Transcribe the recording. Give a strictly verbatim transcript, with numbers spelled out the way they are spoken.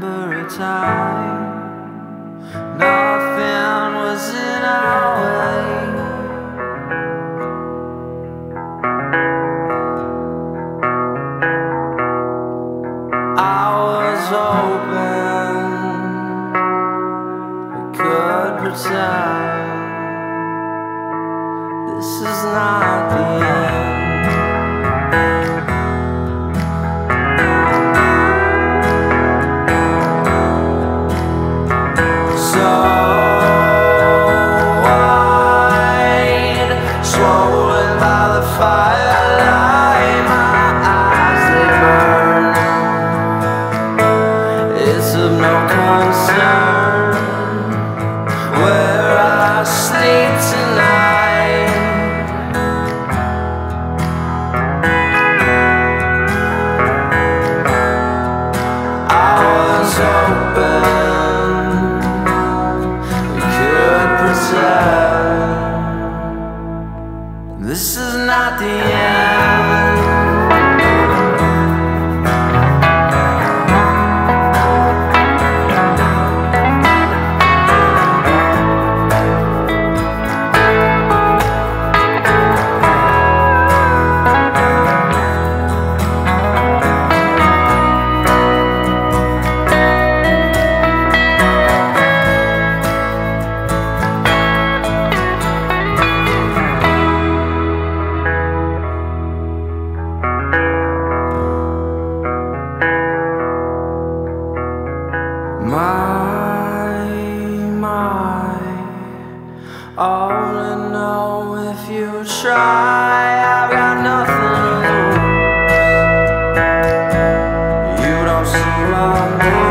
remember a time nothing was in our way. I was hoping we could pretend this is not the end. This is not the end. My, my, all I know, if you try, I've got nothing to lose. You don't see my name.